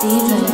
Steven.